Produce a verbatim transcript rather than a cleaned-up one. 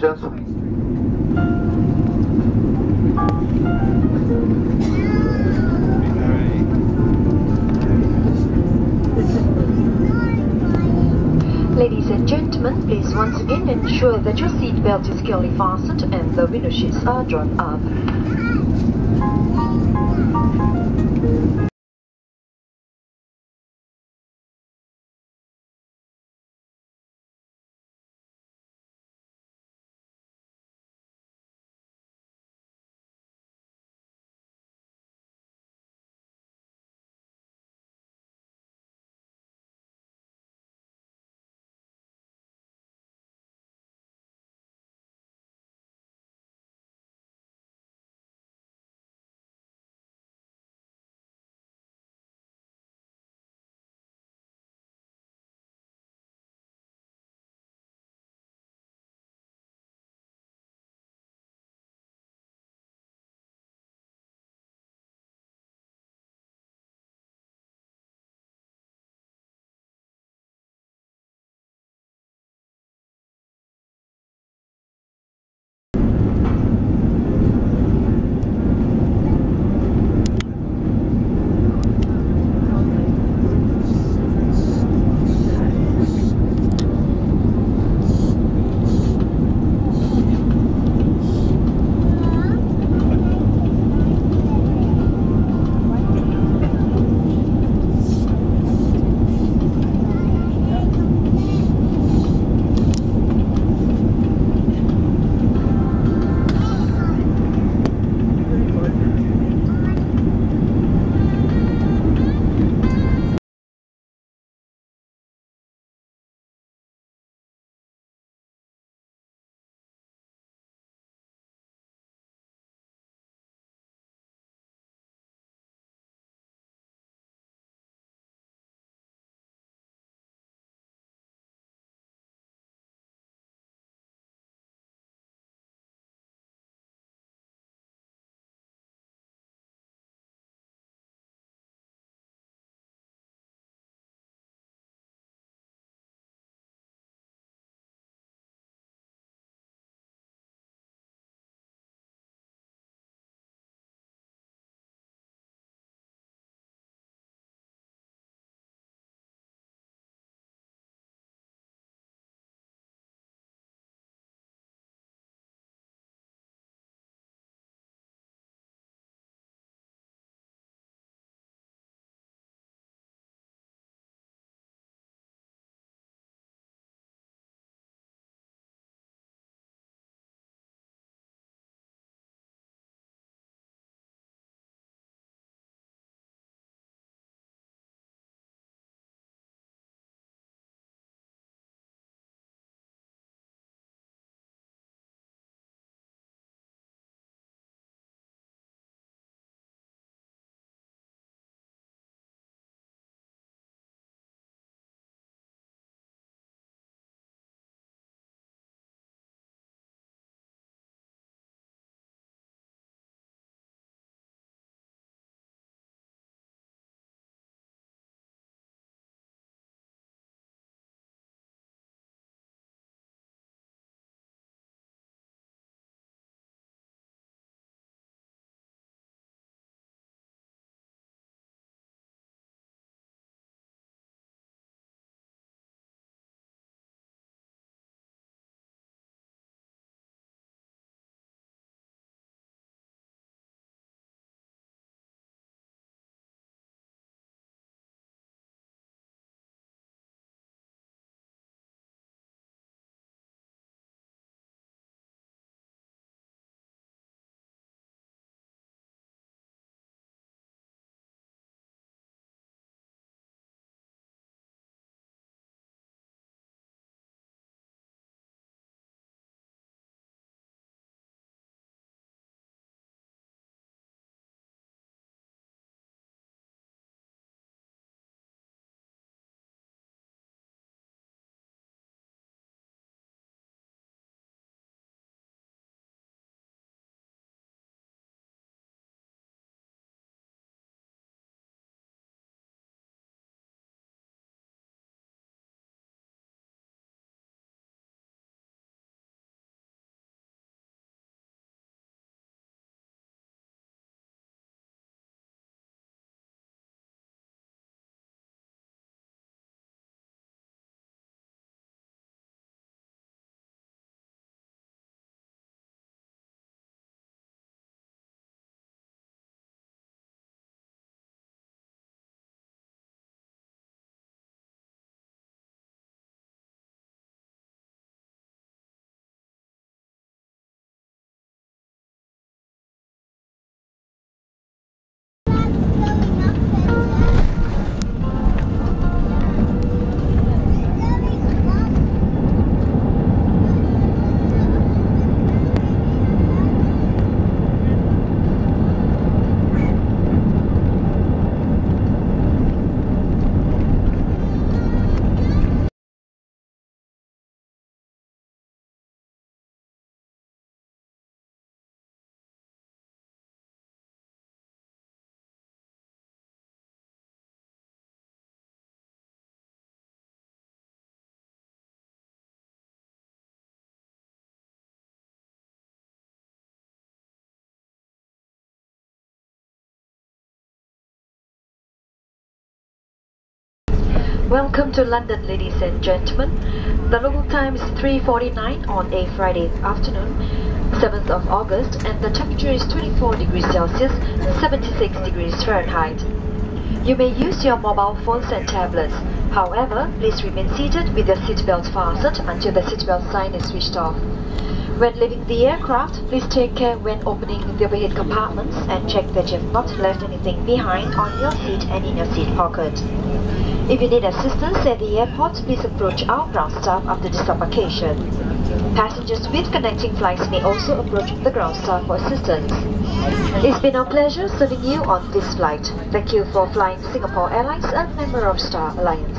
stations. Ladies and gentlemen, please once again ensure that your seat belt is securely fastened and the window shades are drawn up. Welcome to London, ladies and gentlemen. The local time is three forty-nine on a Friday afternoon, seventh of August, and the temperature is twenty-four degrees Celsius and seventy-six degrees Fahrenheit. You may use your mobile phones and tablets. However, please remain seated with your seatbelt fastened until the seatbelt sign is switched off. When leaving the aircraft, please take care when opening the overhead compartments and check that you have not left anything behind on your seat and in your seat pocket. If you need assistance at the airport, please approach our ground staff after disembarkation. Passengers with connecting flights may also approach the ground staff for assistance. It's been our pleasure serving you on this flight. Thank you for flying Singapore Airlines, a member of Star Alliance.